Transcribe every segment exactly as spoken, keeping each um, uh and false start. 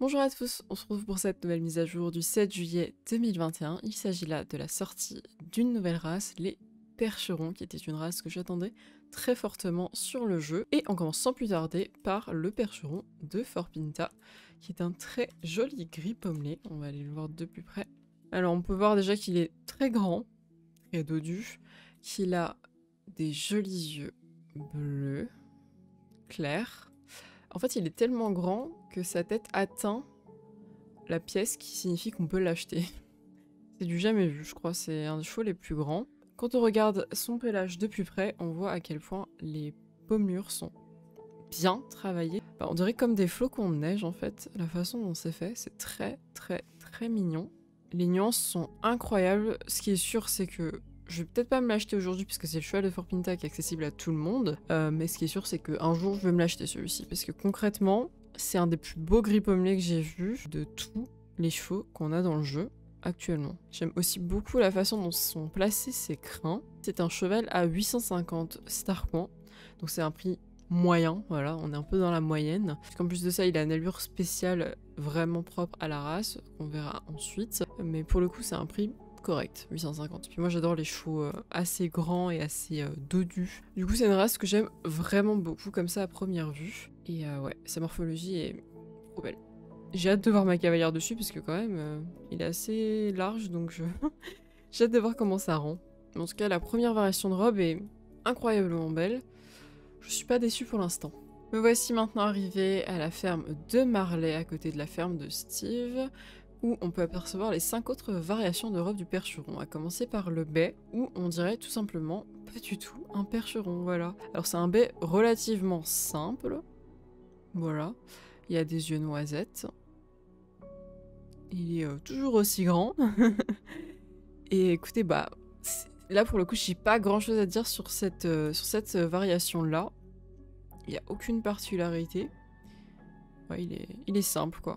Bonjour à tous, on se retrouve pour cette nouvelle mise à jour du sept juillet deux mille vingt et un. Il s'agit là de la sortie d'une nouvelle race, les Percherons, qui était une race que j'attendais très fortement sur le jeu. Et on commence sans plus tarder par le Percheron de Fort Pinta, qui est un très joli gris pommelé. On va aller le voir de plus près. Alors on peut voir déjà qu'il est très grand, très dodu, qu'il a des jolis yeux bleus, clairs. En fait, il est tellement grand que sa tête atteint la pièce qui signifie qu'on peut l'acheter. C'est du jamais vu, je crois. C'est un des chevaux les plus grands. Quand on regarde son pelage de plus près, on voit à quel point les pommures sont bien travaillées. Bah, on dirait comme des flocons de neige, en fait. La façon dont c'est fait, c'est très, très, très mignon. Les nuances sont incroyables. Ce qui est sûr, c'est que je vais peut-être pas me l'acheter aujourd'hui puisque c'est le cheval de Fort Pinta qui est accessible à tout le monde. Euh, mais ce qui est sûr, c'est qu'un jour, je vais me l'acheter celui-ci. Parce que concrètement, c'est un des plus beaux gris pommelés que j'ai vu de tous les chevaux qu'on a dans le jeu actuellement. J'aime aussi beaucoup la façon dont sont placés ses crins. C'est un cheval à huit cent cinquante Starcoin. Donc c'est un prix moyen, voilà, on est un peu dans la moyenne. Parce qu'en plus de ça, il a une allure spéciale vraiment propre à la race, on verra ensuite. Mais pour le coup, c'est un prix correct, huit cent cinquante. Puis moi j'adore les chevaux euh, assez grands et assez euh, dodus. Du coup c'est une race que j'aime vraiment beaucoup comme ça à première vue. Et euh, ouais, sa morphologie est trop belle. J'ai hâte de voir ma cavalière dessus parce que quand même euh, il est assez large, donc je... j'ai hâte de voir comment ça rend. En tout cas la première variation de robe est incroyablement belle. Je suis pas déçue pour l'instant. Me voici maintenant arrivée à la ferme de Marley à côté de la ferme de Steve, où on peut apercevoir les cinq autres variations de robe du percheron, à commencer par le bai, où on dirait tout simplement pas du tout un percheron, voilà. Alors c'est un bai relativement simple, voilà, il y a des yeux noisettes, il est euh, toujours aussi grand, et écoutez, bah là pour le coup j'ai pas grand chose à dire sur cette, euh, sur cette euh, variation là, il n'y a aucune particularité, ouais, il est, il est simple quoi.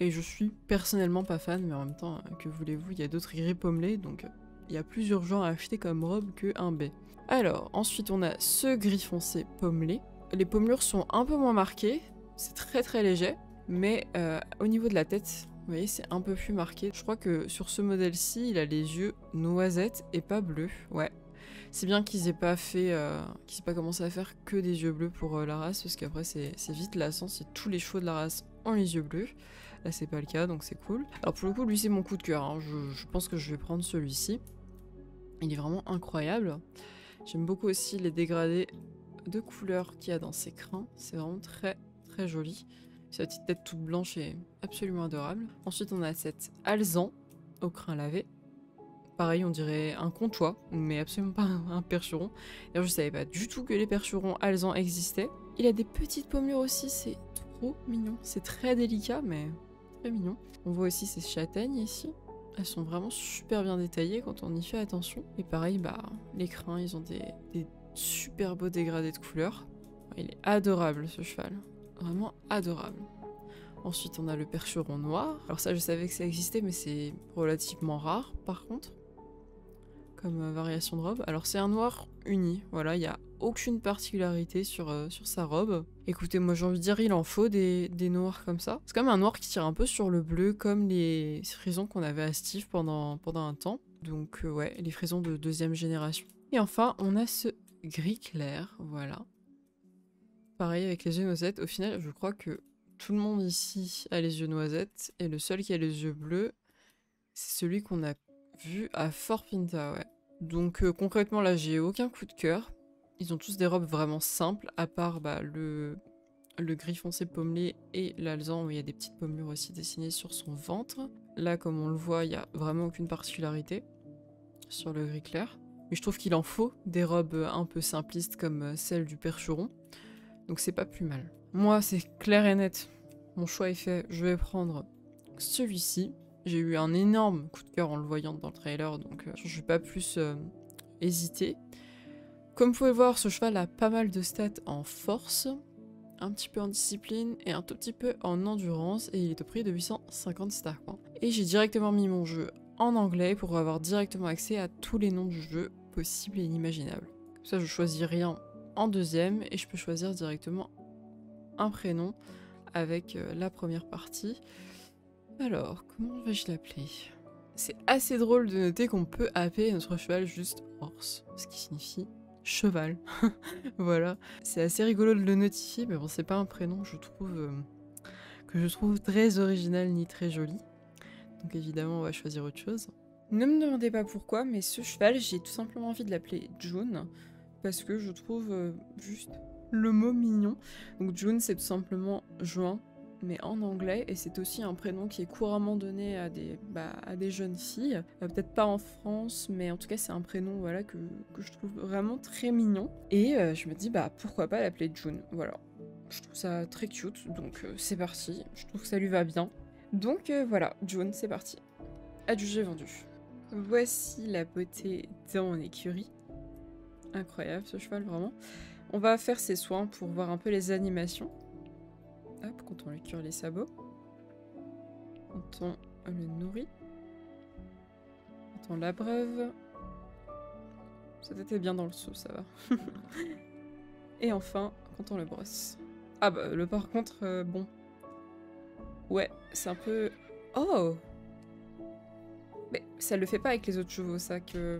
Et je suis personnellement pas fan, mais en même temps, que voulez-vous, il y a d'autres gris pommelés, donc il y a plus urgent à acheter comme robe qu'un bai. Alors, ensuite on a ce gris foncé pommelé. Les pommelures sont un peu moins marquées, c'est très très léger, mais euh, au niveau de la tête, vous voyez, c'est un peu plus marqué. Je crois que sur ce modèle-ci, il a les yeux noisettes et pas bleus, ouais. C'est bien qu'ils aient pas fait, euh, qu'ils aient pas commencé à faire que des yeux bleus pour euh, la race, parce qu'après c'est vite lassant si tous les chevaux de la race ont les yeux bleus. Là c'est pas le cas, donc c'est cool. Alors pour le coup, lui c'est mon coup de cœur, hein. je, je pense que je vais prendre celui-ci. Il est vraiment incroyable. J'aime beaucoup aussi les dégradés de couleurs qu'il y a dans ses crins, c'est vraiment très très joli. Sa petite tête toute blanche est absolument adorable. Ensuite on a cette alezan au crin lavé. Pareil, on dirait un comtois, mais absolument pas un percheron. D'ailleurs, je savais pas du tout que les percherons alezans existaient. Il a des petites pommures aussi, c'est trop mignon. C'est très délicat, mais très mignon. On voit aussi ces châtaignes ici. Elles sont vraiment super bien détaillées quand on y fait attention. Et pareil, bah, les crins, ils ont des, des super beaux dégradés de couleurs. Il est adorable, ce cheval. Vraiment adorable. Ensuite, on a le percheron noir. Alors ça, je savais que ça existait, mais c'est relativement rare, par contre, comme variation de robe. Alors c'est un noir uni, voilà, il n'y a aucune particularité sur, euh, sur sa robe. Écoutez, moi j'ai envie de dire, il en faut des, des noirs comme ça. C'est quand même un noir qui tire un peu sur le bleu, comme les frisons qu'on avait à Steve pendant, pendant un temps. Donc euh, ouais, les frisons de deuxième génération. Et enfin, on a ce gris clair, voilà. Pareil avec les yeux noisettes, au final je crois que tout le monde ici a les yeux noisettes, et le seul qui a les yeux bleus, c'est celui qu'on a vu à Fort Pinta, ouais. Donc euh, concrètement là j'ai aucun coup de cœur. Ils ont tous des robes vraiment simples, à part bah, le... le gris foncé pommelé et l'alezan où il y a des petites pommures aussi dessinées sur son ventre. Là comme on le voit, il n'y a vraiment aucune particularité sur le gris clair. Mais je trouve qu'il en faut des robes un peu simplistes comme celle du percheron, donc c'est pas plus mal. Moi c'est clair et net, mon choix est fait, je vais prendre celui-ci. J'ai eu un énorme coup de cœur en le voyant dans le trailer, donc euh, je vais pas plus euh, hésiter. Comme vous pouvez le voir, ce cheval a pas mal de stats en force, un petit peu en discipline et un tout petit peu en endurance, et il est au prix de huit cent cinquante Starcoin. Et j'ai directement mis mon jeu en anglais pour avoir directement accès à tous les noms du jeu possibles et inimaginables. Comme ça je choisis rien en deuxième et je peux choisir directement un prénom avec euh, la première partie. Alors, comment vais-je l'appeler? C'est assez drôle de noter qu'on peut appeler notre cheval juste horse, ce qui signifie cheval. Voilà. C'est assez rigolo de le notifier, mais bon, c'est pas un prénom, je trouve, euh, que je trouve très original ni très joli. Donc évidemment, on va choisir autre chose. Ne me demandez pas pourquoi, mais ce cheval, j'ai tout simplement envie de l'appeler June, parce que je trouve euh, juste le mot mignon. Donc June, c'est tout simplement juin, mais en anglais, et c'est aussi un prénom qui est couramment donné à des, bah, à des jeunes filles. Euh, Peut-être pas en France, mais en tout cas, c'est un prénom voilà, que, que je trouve vraiment très mignon. Et euh, je me dis, bah pourquoi pas l'appeler June. Voilà, je trouve ça très cute, donc euh, c'est parti. Je trouve que ça lui va bien. Donc euh, voilà, June, c'est parti. Adjugé vendu. Voici la beauté dans mon écurie. Incroyable ce cheval, vraiment. On va faire ses soins pour voir un peu les animations. Hop, quand on lui cure les sabots. Quand on le nourrit. Quand on l'abreuve. Ça était bien dans le seau, ça va. Et enfin, quand on le brosse. Ah bah, le par contre, euh, bon. Ouais, c'est un peu... Oh! Mais ça le fait pas avec les autres chevaux, ça, que,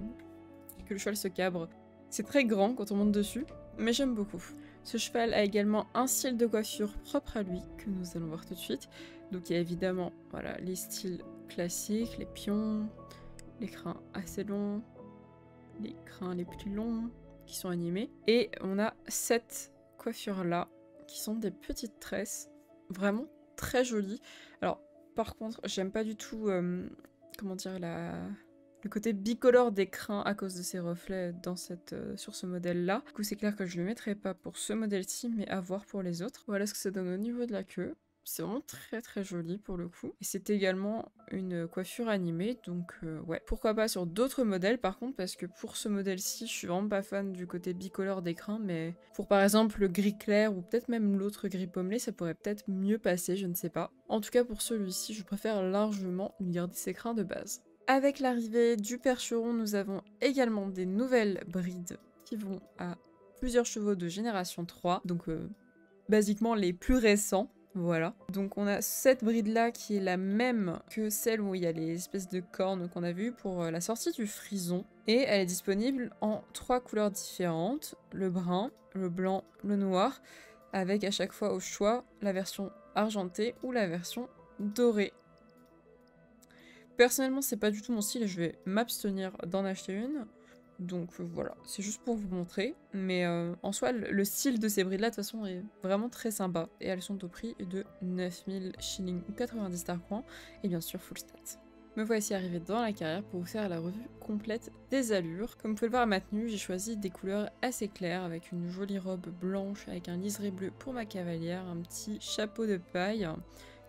que le cheval se cabre. C'est très grand quand on monte dessus, mais j'aime beaucoup. Ce cheval a également un style de coiffure propre à lui, que nous allons voir tout de suite. Donc il y a évidemment voilà, les styles classiques, les pions, les crins assez longs, les crins les plus longs qui sont animés. Et on a cette coiffure-là, qui sont des petites tresses, vraiment très jolies. Alors par contre, j'aime pas du tout... Euh, comment dire, la... le côté bicolore des crins à cause de ses reflets dans cette, euh, sur ce modèle-là. Du coup, c'est clair que je ne le mettrai pas pour ce modèle-ci, mais à voir pour les autres. Voilà ce que ça donne au niveau de la queue. C'est vraiment très très joli pour le coup. Et c'est également une coiffure animée, donc euh, ouais. Pourquoi pas sur d'autres modèles par contre, parce que pour ce modèle-ci, je suis vraiment pas fan du côté bicolore des crins, mais pour par exemple le gris clair ou peut-être même l'autre gris pommelé, ça pourrait peut-être mieux passer, je ne sais pas. En tout cas pour celui-ci, je préfère largement lui garder ses crins de base. Avec l'arrivée du Percheron, nous avons également des nouvelles brides qui vont à plusieurs chevaux de génération trois, donc euh, basiquement les plus récents. Voilà, donc on a cette bride là qui est la même que celle où il y a les espèces de cornes qu'on a vues pour la sortie du frison. Et elle est disponible en trois couleurs différentes, le brun, le blanc, le noir, avec à chaque fois au choix la version argentée ou la version dorée. Personnellement c'est pas du tout mon style et je vais m'abstenir d'en acheter une. Donc euh, voilà, c'est juste pour vous montrer, mais euh, en soi, le, le style de ces brides-là, de toute façon, est vraiment très sympa. Et elles sont au prix de neuf mille shillings ou quatre-vingt-dix Starcoin, et bien sûr full stat. Me voici arrivée dans la carrière pour vous faire la revue complète des allures. Comme vous pouvez le voir à ma tenue, j'ai choisi des couleurs assez claires, avec une jolie robe blanche, avec un liseré bleu pour ma cavalière, un petit chapeau de paille...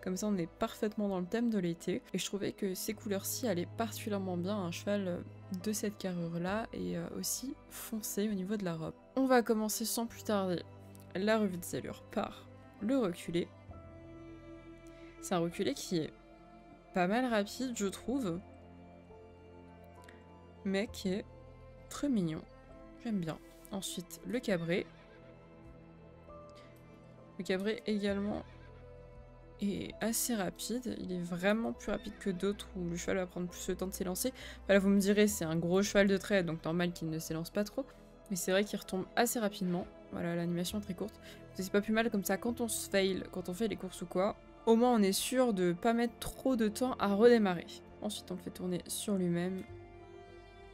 Comme ça, on est parfaitement dans le thème de l'été. Et je trouvais que ces couleurs-ci allaient particulièrement bien à un cheval de cette carrure-là et aussi foncé au niveau de la robe. On va commencer sans plus tarder la revue des allures par le reculé. C'est un reculé qui est pas mal rapide, je trouve, mais qui est très mignon. J'aime bien. Ensuite, le cabré. Le cabré également... est assez rapide, il est vraiment plus rapide que d'autres où le cheval va prendre plus le temps de s'élancer. Enfin, là vous me direz c'est un gros cheval de trait donc normal qu'il ne s'élance pas trop, mais c'est vrai qu'il retombe assez rapidement. Voilà, l'animation est très courte, c'est pas plus mal comme ça quand on se fail, quand on fait les courses ou quoi, au moins on est sûr de pas mettre trop de temps à redémarrer. Ensuite on le fait tourner sur lui-même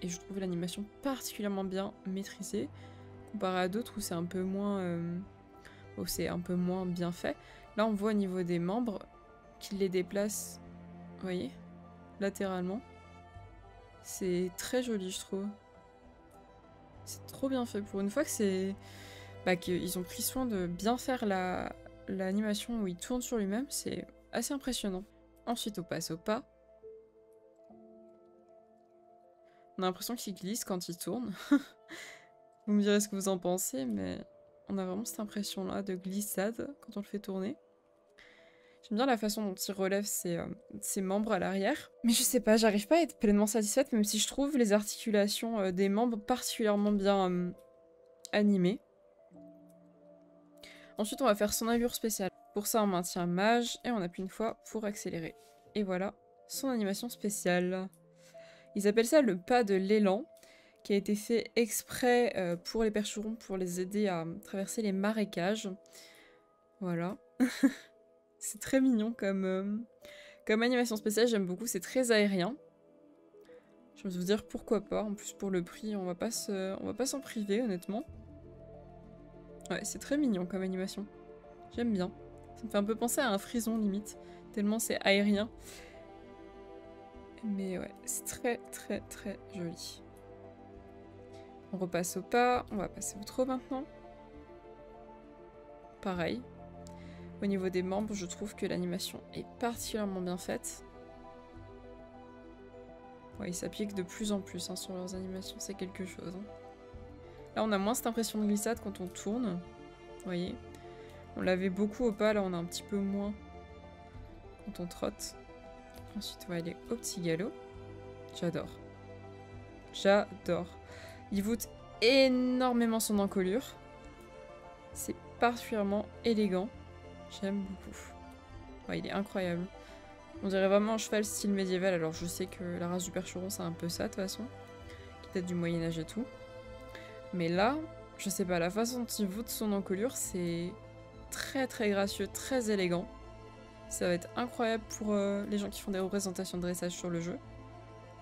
et je trouve l'animation particulièrement bien maîtrisée comparé à d'autres où c'est un peu moins euh... où c'est un peu moins bien fait. Là on voit au niveau des membres qu'il les déplace, vous voyez, latéralement. C'est très joli je trouve. C'est trop bien fait pour une fois que c'est... Bah, qu'ils ont pris soin de bien faire la l'animation où il tourne sur lui-même, c'est assez impressionnant. Ensuite on passe au pas. On a l'impression qu'il glisse quand il tourne. Vous me direz ce que vous en pensez, mais on a vraiment cette impression là de glissade quand on le fait tourner. J'aime bien la façon dont il relève ses, euh, ses membres à l'arrière. Mais je sais pas, j'arrive pas à être pleinement satisfaite, même si je trouve les articulations euh, des membres particulièrement bien euh, animées. Ensuite, on va faire son allure spéciale. Pour ça, on maintient mage et on appuie une fois pour accélérer. Et voilà son animation spéciale. Ils appellent ça le pas de l'élan, qui a été fait exprès euh, pour les percherons, pour les aider à traverser les marécages. Voilà. C'est très mignon comme, euh, comme animation spéciale, j'aime beaucoup, c'est très aérien. Je vais vous dire pourquoi pas, en plus pour le prix, on va pas se, on va pas s'en priver honnêtement. Ouais, c'est très mignon comme animation. J'aime bien. Ça me fait un peu penser à un frison limite, tellement c'est aérien. Mais ouais, c'est très très très joli. On repasse au pas, on va passer au trot maintenant. Pareil. Au niveau des membres, je trouve que l'animation est particulièrement bien faite. Ouais, ils s'appliquent de plus en plus hein, sur leurs animations, c'est quelque chose. Hein. Là, on a moins cette impression de glissade quand on tourne. Vous voyez, on l'avait beaucoup au pas, là on a un petit peu moins quand on trotte. Ensuite, on va aller au petit galop. J'adore. J'adore. Il voûte énormément son encolure. C'est particulièrement élégant. J'aime beaucoup. Ouais, il est incroyable. On dirait vraiment un cheval style médiéval. Alors je sais que la race du percheron, c'est un peu ça de toute façon. Qui date du Moyen-Âge et tout. Mais là, je sais pas, la façon dont il voûte son encolure, c'est très très gracieux, très élégant. Ça va être incroyable pour euh, les gens qui font des représentations de dressage sur le jeu.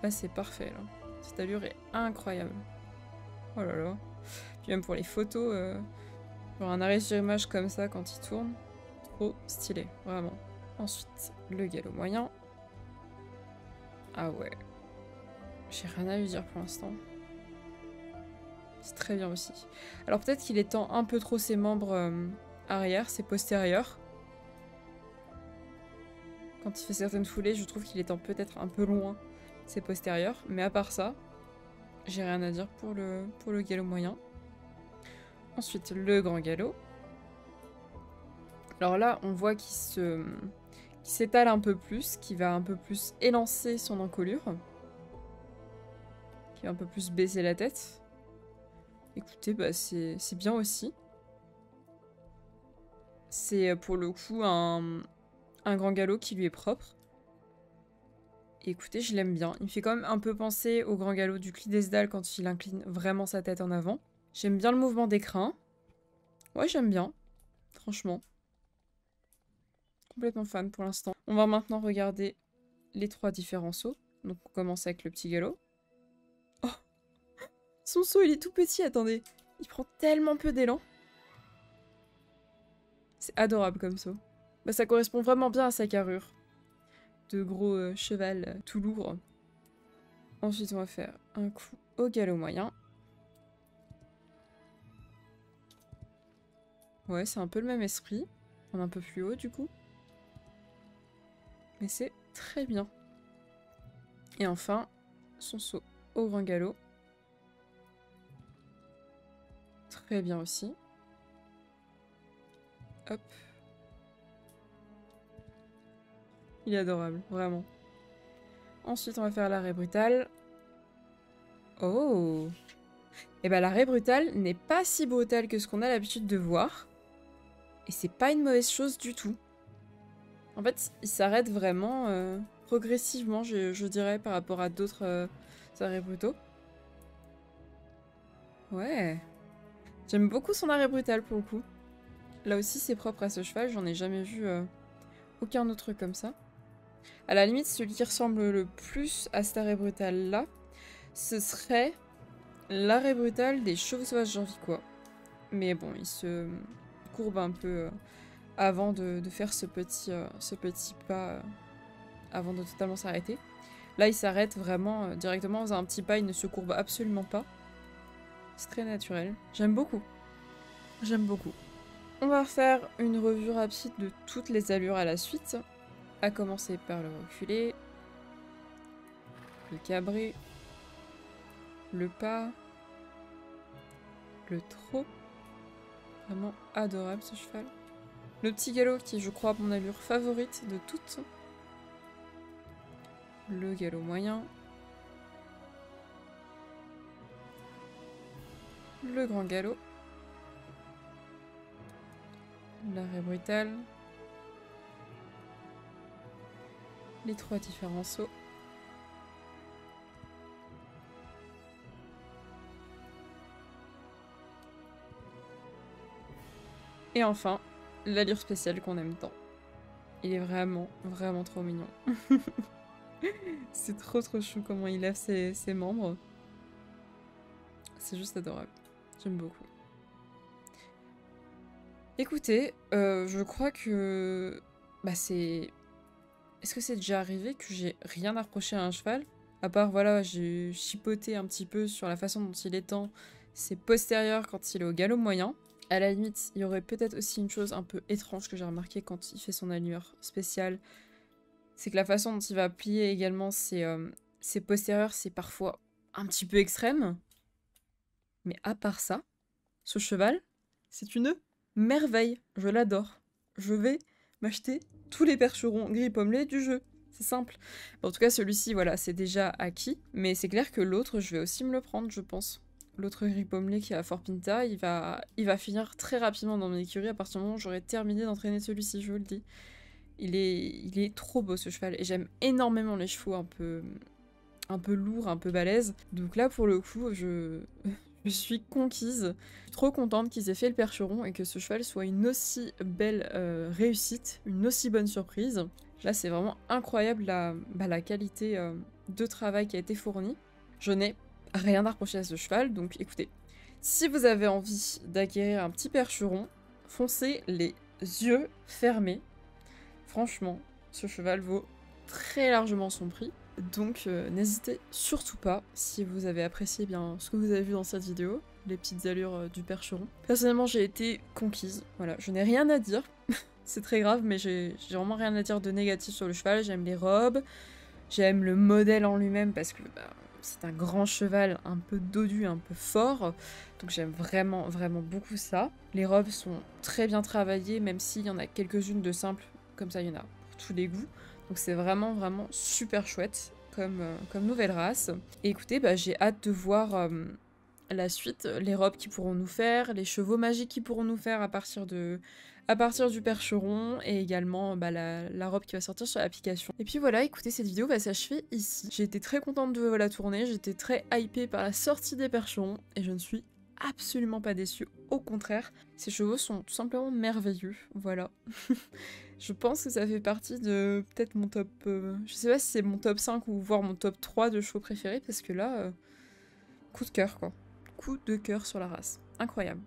Là, c'est parfait. Là. Cette allure est incroyable. Oh là là. Puis même pour les photos, euh, genre un arrêt sur image comme ça quand il tourne. Trop stylé, vraiment. Ensuite, le galop moyen. Ah ouais. J'ai rien à lui dire pour l'instant. C'est très bien aussi. Alors peut-être qu'il étend un peu trop ses membres euh, arrière, ses postérieurs. Quand il fait certaines foulées, je trouve qu'il étend peut-être un peu loin ses postérieurs. Mais à part ça, j'ai rien à dire pour le, pour le galop moyen. Ensuite, le grand galop. Alors là, on voit qu'il se, qu'il s'étale un peu plus, qu'il va un peu plus élancer son encolure. Qu'il va un peu plus baisser la tête. Écoutez, bah c'est bien aussi. C'est pour le coup un... un grand galop qui lui est propre. Et écoutez, je l'aime bien. Il me fait quand même un peu penser au grand galop du Clydesdale quand il incline vraiment sa tête en avant. J'aime bien le mouvement des crins. Ouais, j'aime bien. Franchement. Complètement fan pour l'instant. On va maintenant regarder les trois différents sauts. Donc on commence avec le petit galop. Oh, son saut, il est tout petit, attendez. Il prend tellement peu d'élan. C'est adorable comme saut. Bah, ça correspond vraiment bien à sa carrure. De gros euh, cheval euh, tout lourd. Ensuite, on va faire un coup au galop moyen. Ouais, c'est un peu le même esprit. On est un peu plus haut, du coup. Mais c'est très bien. Et enfin, son saut au grand galop. Très bien aussi. Hop. Il est adorable, vraiment. Ensuite, on va faire l'arrêt brutal. Oh! Et bah, l'arrêt brutal n'est pas si brutal que ce qu'on a l'habitude de voir. Et c'est pas une mauvaise chose du tout. En fait, il s'arrête vraiment euh, progressivement, je, je dirais, par rapport à d'autres euh, arrêts brutaux. Ouais. J'aime beaucoup son arrêt brutal, pour le coup. Là aussi, c'est propre à ce cheval, j'en ai jamais vu euh, aucun autre comme ça. À la limite, celui qui ressemble le plus à cet arrêt brutal là, ce serait l'arrêt brutal des chevaux sauvages janvicois. Mais bon, il se courbe un peu avant de, de faire ce petit, ce petit pas, avant de totalement s'arrêter. Là, il s'arrête vraiment directement en faisant un petit pas, il ne se courbe absolument pas. C'est très naturel. J'aime beaucoup. J'aime beaucoup. On va faire une revue rapide de toutes les allures à la suite. À commencer par le reculé, le cabré, le pas, le trot. Vraiment adorable ce cheval. Le petit galop qui est, je crois, mon allure favorite de toutes. Le galop moyen. Le grand galop. L'arrêt brutal. les trois différents sauts. Et enfin, l'allure spéciale qu'on aime tant. Il est vraiment, vraiment trop mignon. C'est trop trop chou comment il lève ses, ses membres. C'est juste adorable. J'aime beaucoup. Écoutez, euh, je crois que... Bah c'est... Est-ce que c'est déjà arrivé que j'ai rien à reprocher à un cheval? À part, voilà, j'ai chipoté un petit peu sur la façon dont il étend ses postérieurs quand il est au galop moyen. À la limite, il y aurait peut-être aussi une chose un peu étrange que j'ai remarqué quand il fait son allure spéciale. C'est que la façon dont il va plier également ses, euh, ses postérieurs, c'est parfois un petit peu extrême. Mais à part ça, ce cheval, c'est une merveille. Je l'adore. Je vais m'acheter tous les percherons gris pommelés du jeu. C'est simple. Bon, en tout cas, celui-ci, voilà, c'est déjà acquis. Mais c'est clair que l'autre, je vais aussi me le prendre, je pense. L'autre gris pommelé qui est à Fort Pinta, il va, il va finir très rapidement dans mon écurie à partir du moment où j'aurai terminé d'entraîner celui-ci, je vous le dis. Il est, il est trop beau ce cheval, et j'aime énormément les chevaux un peu, un peu lourds, un peu balèzes. Donc là, pour le coup, je, je suis conquise. Je suis trop contente qu'ils aient fait le percheron et que ce cheval soit une aussi belle euh, réussite, une aussi bonne surprise. Là, c'est vraiment incroyable la, bah, la qualité euh, de travail qui a été fournie. Je n'ai rien à reprocher à ce cheval, donc écoutez, si vous avez envie d'acquérir un petit percheron, foncez les yeux fermés. Franchement, ce cheval vaut très largement son prix, donc euh, n'hésitez surtout pas si vous avez apprécié bien ce que vous avez vu dans cette vidéo, les petites allures euh, du percheron. Personnellement, j'ai été conquise, voilà, je n'ai rien à dire, c'est très grave, mais j'ai vraiment rien à dire de négatif sur le cheval. J'aime les robes, j'aime le modèle en lui-même parce que... Bah, c'est un grand cheval, un peu dodu, un peu fort, donc j'aime vraiment, vraiment beaucoup ça. Les robes sont très bien travaillées, même s'il y en a quelques-unes de simples, comme ça il y en a pour tous les goûts. Donc c'est vraiment, vraiment super chouette comme, euh, comme nouvelle race. Et écoutez, bah, j'ai hâte de voir euh, la suite, les robes qu'ils pourront nous faire, les chevaux magiques qu'ils pourront nous faire à partir de... à partir du percheron, et également bah, la, la robe qui va sortir sur l'application. Et puis voilà, écoutez, cette vidéo va s'achever ici. J'ai été très contente de la tourner, j'étais très hypée par la sortie des percherons, et je ne suis absolument pas déçue, au contraire. Ces chevaux sont tout simplement merveilleux, voilà. Je pense que ça fait partie de peut-être mon top... Euh, je sais pas si c'est mon top cinq ou voire mon top trois de chevaux préférés, parce que là, euh, coup de cœur quoi. Coup de cœur sur la race, incroyable.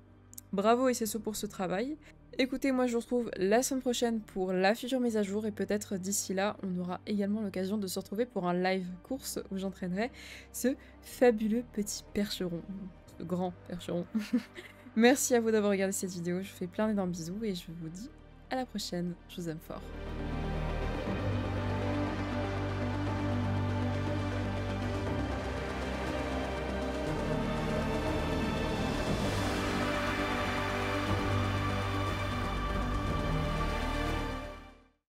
Bravo et c'est ça pour ce travail. Écoutez, moi je vous retrouve la semaine prochaine pour la future mise à jour, et peut-être d'ici là, on aura également l'occasion de se retrouver pour un live course où j'entraînerai ce fabuleux petit percheron, ce grand percheron. Merci à vous d'avoir regardé cette vidéo, je vous fais plein d'énormes bisous et je vous dis à la prochaine, je vous aime fort.